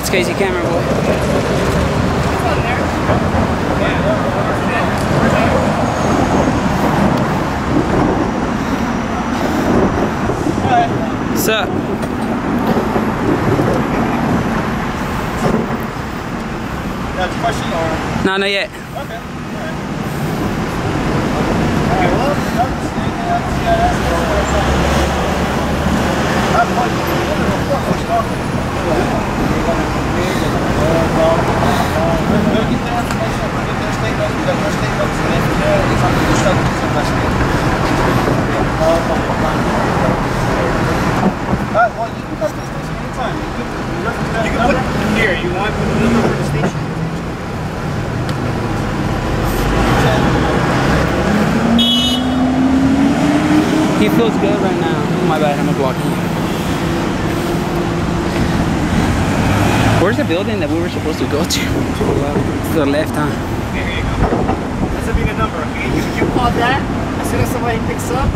right, it's Casey Cameron, boy. What's up? That's a question or? No, not yet. Okay, all right. Well, he feels good right now. Oh, my bad, I'm gonna block him. Where's the building that we were supposed to go to? To the left, huh? There you go. That's a big number, okay? You call that, as soon as somebody picks up,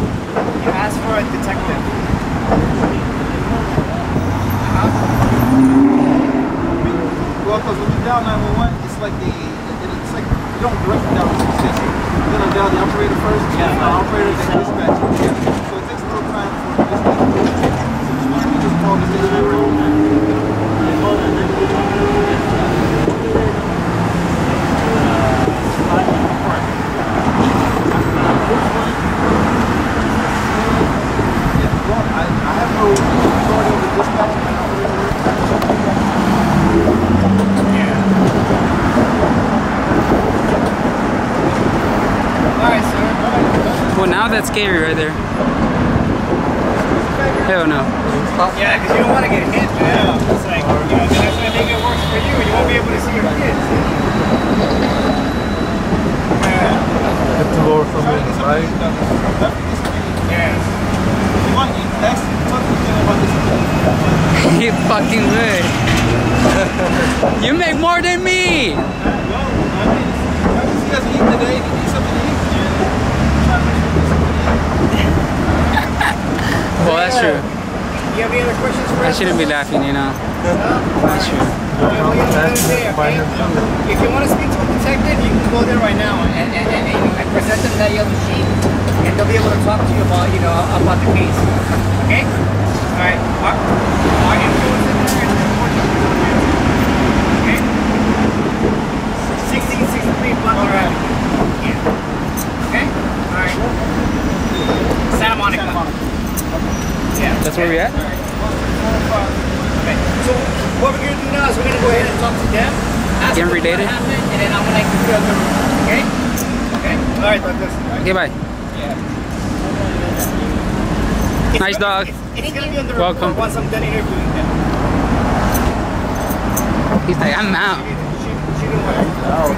you ask for a detective. Well, because when you dial 911, it's like you don't directly dial 666. You're gonna dial the operator first, and the operator then dispatch. Well, now that's scary right there. Hell no. Yeah, because you don't want to get hit, man. Yeah. It's like, you know, that's going to make it worse for you, and you won't be able to see your kids. Hit the lower from the right. Yeah. You fucking good. You make more than me! Well, that's true. You have any other questions for us? I shouldn't be laughing, you know. That's true. If you want to speak to a detective, you can go there right now and present them that yellow sheet, and they'll be able to talk to you about, you know, about the case. Okay? All right. Our influence in this area is 14. Okay? 1663 Butler Avenue. Yeah. Okay? All right. Santa Monica. Yeah. That's where we're at? Okay. So what we're going to do now is we're going to go ahead and talk to them. Ask them what happened, and then I'm going to do it. Okay? Okay? Alright, but this. Okay, bye. Yeah. Nice dog. It's going to be on the report once I'm done interviewing them. He's like, I'm out. She didn't want to go out.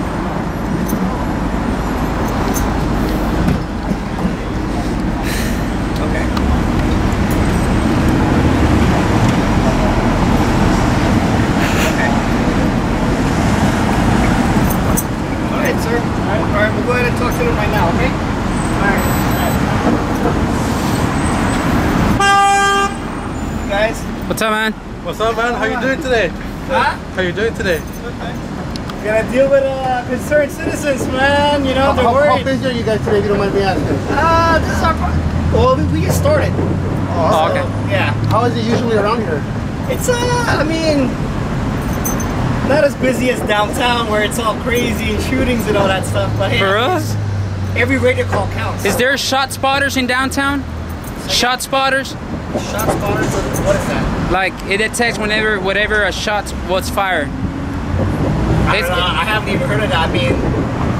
What's up, man? What's up, man? How you doing today? Huh? How you doing today? Okay. Gonna deal with concerned citizens, man. You know, they're worried. How busy are you guys today, if you don't mind me asking? This is our... Well, we just started. Oh, okay. Yeah. How is it usually around here? It's, I mean... Not as busy as downtown, where it's all crazy and shootings and all that stuff, but... Hey, for us? Every radio call counts. Is there shot spotters in downtown? Shot spotters? Shot spotters? What is that? Like, it detects whenever, whatever a shot was fired. I haven't even heard of that. I mean,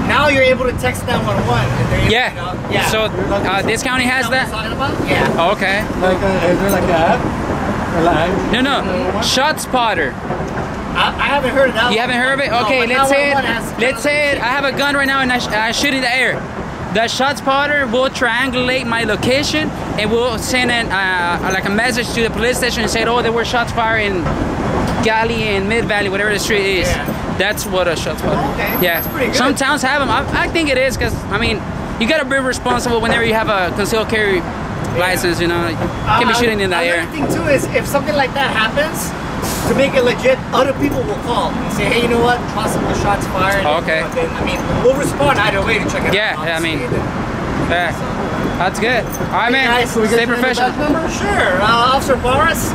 now you're able to text 911. Yeah. Yeah. So, this county has that? Yeah. Oh, okay. Like, is there like an app? No, no. Shot spotter. I haven't heard of that. You haven't heard of it? Okay, no, let's say I have a gun right now and I shoot in the air. The shot spotter will triangulate my location and will send an, like a message to the police station and say, oh, there were shots fired in Galley and Mid Valley, whatever the street is. Yeah. That's what a shot spotter is. Okay. Yeah. That's pretty good. Some towns have them. I think it is because, I mean, you got to be responsible whenever you have a concealed carry license, you know. You can't be shooting in the air. The thing, too, is if something like that happens, to make it legit, other people will call and say, hey, you know what, possible shots fired. Oh, okay. Then, I mean, we'll respond either way to check it out. Yeah, I mean, yeah. That's good. All right, man. Hey guys, so stay professional. Sure. Officer Flores,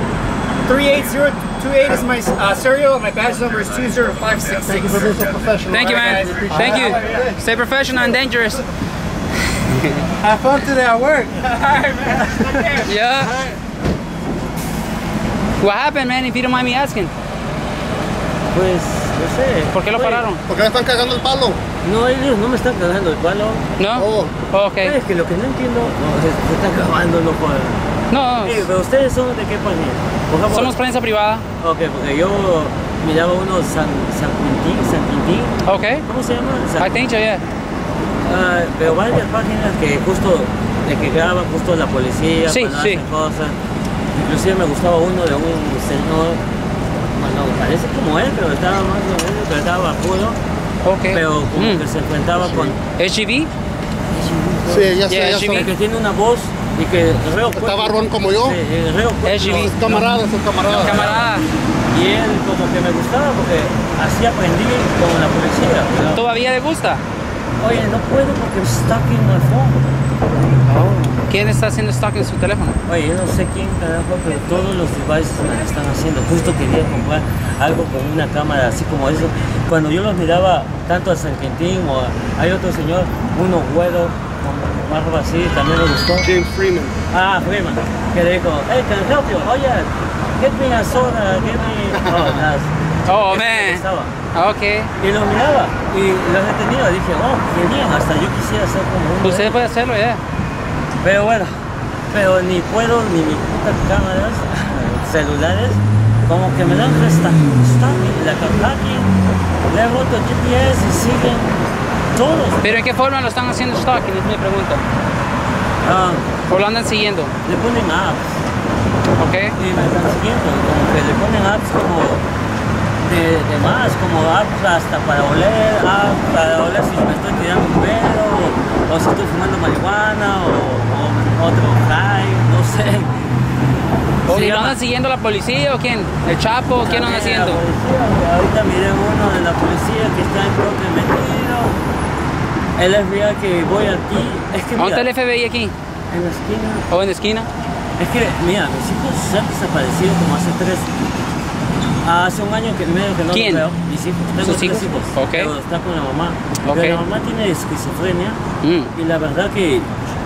38028 is my serial. My badge number is 20566. Thank you, man. Thank you. Stay professional and dangerous. Have fun today at work. All right, man. Yeah. Right. What happened, man? If you don't mind me asking. Pues, no sé. ¿Por qué lo pararon? Porque me están cagando el palo. No, ellos no me están cagando el palo. ¿No? Oh, ok. Es que lo que no entiendo, se están grabando, no jodan. No. Sí, pero ustedes son de qué país. Somos prensa privada. Ok, porque yo me llamo uno San Quintín. Ok. ¿Cómo se llama? I think so, yeah. Pero varias páginas que justo, que graban justo la policía, sí, para hacer cosas. Inclusive me gustaba uno de un señor, bueno, parece como él, pero estaba más o menos, pero estaba bajudo. Okay. Pero como que se enfrentaba con... ¿SGV? Sí, ya sé. Que tiene una voz y que el reo... ¿Está barrón como yo? Sí, el reo... SGV. Camarada. Y él como que me gustaba porque así aprendí con la policía, ¿verdad? ¿Todavía le gusta? Oye, no puedo porque está aquí en el phone. ¿Quién está haciendo stock en su teléfono? Oye, yo no sé quién, carajo, pero todos los devices lo están haciendo. Justo quería comprar algo con una cámara así como eso. Cuando yo los miraba, tanto a San Quintín o a, hay otro señor, uno güero, con más ropa así, también me gustó. James Freeman. Ah, Freeman. Que le dijo, hey, can I help you? Oh, yeah, get me a soda, get me... Oh, nice. Oh, man. Okay. Y los miraba y los detenía. Dije, oh, genial, hasta yo quisiera hacer como uno. Usted puede hacerlo, ya. Pero bueno, pero ni puedo, ni mis putas cámaras, celulares, como que me dan stacking, le boto GPS y siguen todos. ¿Pero en qué forma lo están haciendo stacking? Es mi pregunta. ¿O lo andan siguiendo? Le ponen apps. Okay. Y me están siguiendo, como que le ponen apps como... De más, como hasta para oler, si me estoy tirando un pelo, o si estoy fumando marihuana, o otro high, no sé. ¿O sí, lo andan siguiendo la policía o quién? ¿El Chapo? ¿Quién lo andan siguiendo? Ahorita miré uno de la policía que está en propio metido. El FBI que voy aquí. Es que, mira, ¿dónde está el FBI aquí? En la esquina. ¿O en la esquina? Es que, mira, mis hijos se han desaparecido como hace 3 años. Hace un año y medio que no lo veo. Mis hijos. Tengo 3 hijos. Okay. Pero está con la mamá. Okay. Pero la mamá tiene esquizofrenia. Y la verdad que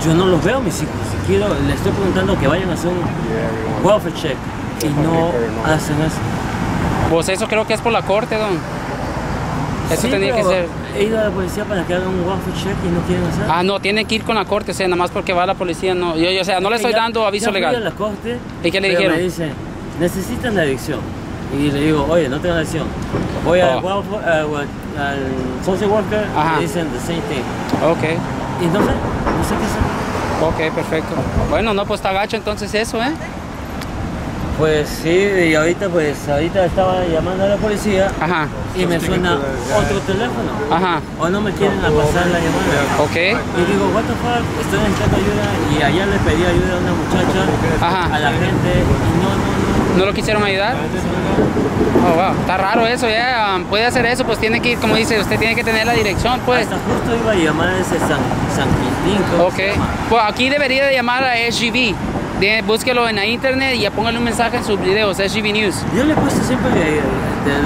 yo no los veo, mis hijos. Quiero, le estoy preguntando que vayan a hacer un welfare check. Y no hacen eso. Pues eso creo que es por la corte, don. Eso sí, tenía que ser. He ido a la policía para que hagan un welfare check y no quieren hacer. Ah, no, tienen que ir con la corte. O sea, nada más porque va la policía, no. Yo, o sea, no le estoy dando aviso legal. A la corte, ¿y qué le dijeron? Me dicen, necesitas la adicción. Y le digo, oye, no tengo adicción. Voy al social worker y dicen the same thing. Ok. Y no sé qué hacer. Ok, perfecto. Bueno, no, pues está gacho entonces eso, ¿eh? Pues sí, y ahorita estaba llamando a la policía. Ajá. Y me suena otro teléfono. Ajá. O no me quieren pasar la llamada. Ok. Y digo, what the fuck, estoy necesitando ayuda. Y ayer le pedí ayuda a una muchacha, a la gente, y no lo quisieron ayudar. Oh, wow, está raro eso, ya. Puede hacer eso, pues tiene que ir, como dice, usted tiene que tener la dirección, pues. Hasta justo iba a llamar a ese San Quintín. Ok. Pues aquí debería llamar a SGV. Búsquelo en la internet y ya póngale un mensaje en sus videos, SGV News. Yo le he puesto siempre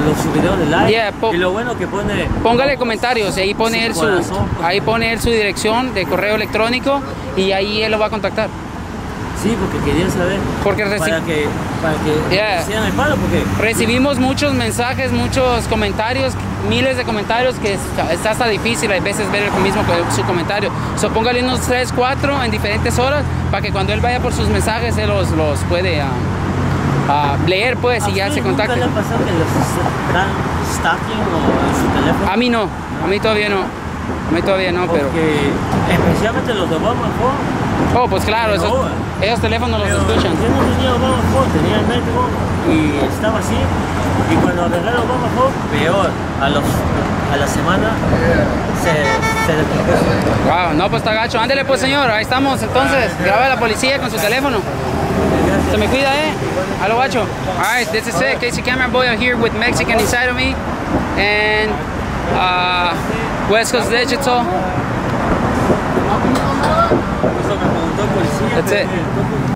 los videos de like. Y lo bueno que pone... Póngale comentarios, ahí pone él su dirección de correo electrónico y ahí él lo va a contactar. Sí, porque quería saber, porque para que sean el palo, porque recibimos muchos mensajes, muchos comentarios, miles de comentarios que está hasta difícil a veces ver el mismo su comentario. So, póngale unos 3, 4 en diferentes horas para que cuando él vaya por sus mensajes él los puede leer, pues, y ya se contacta. ¿A usted nunca le ha pasado que los dan stalking o en su teléfono? A mí no, a mí todavía no, pero... Especialmente los de Obama, ¿no? Oh, pues claro, esos teléfonos los escuchan. Yo no tenía Obama Phone, tenía el método y estaba así. Y cuando agarraron Obama Phone, peor, a la semana se desplegó. Wow, no, pues está gacho. Ándale pues, señor, ahí estamos entonces. Grabe a la policía con su teléfono. Se me cuida, eh. Hello, guacho. All right, this is it. Casey Cameron, boy, I'm here with Mexican inside of me and West Coast Digital. That's it.